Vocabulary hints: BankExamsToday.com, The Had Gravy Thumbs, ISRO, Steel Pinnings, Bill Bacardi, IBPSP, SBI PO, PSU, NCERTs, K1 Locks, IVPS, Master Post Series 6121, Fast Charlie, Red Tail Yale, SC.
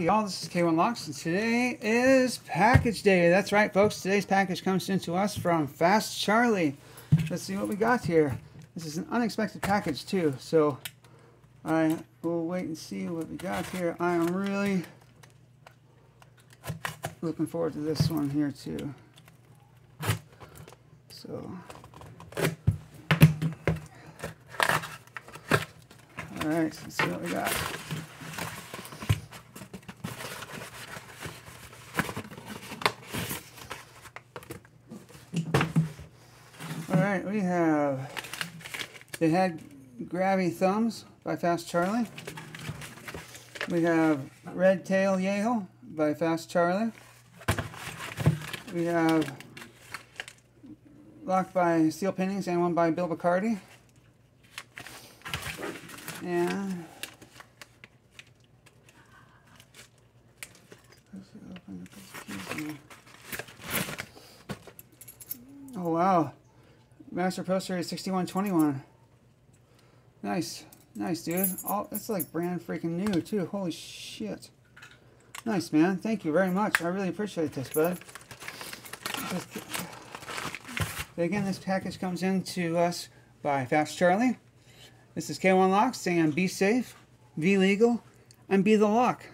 y'all. This is K1 Locks, and today is package day. That's right, folks. Today's package comes in to us from Fast Charlie. Let's see what we got here. This is an unexpected package, too, so I will wait and see what we got here. I am really looking forward to this one here, too. So, all right, let's see what we got. Alright, we have The Had Gravy Thumbs by Fast Charlie. We have Red Tail Yale by Fast Charlie. We have Lock by Steel Pinnings and one by Bill Bacardi. And oh wow, Master Post Series 6121. Nice, nice dude. All that's like brand freaking new too. Holy shit! Nice man. Thank you very much. I really appreciate this, bud. But again, this package comes in to us by Fast Charlie. This is K1 Locks saying be safe, be legal, and be the lock.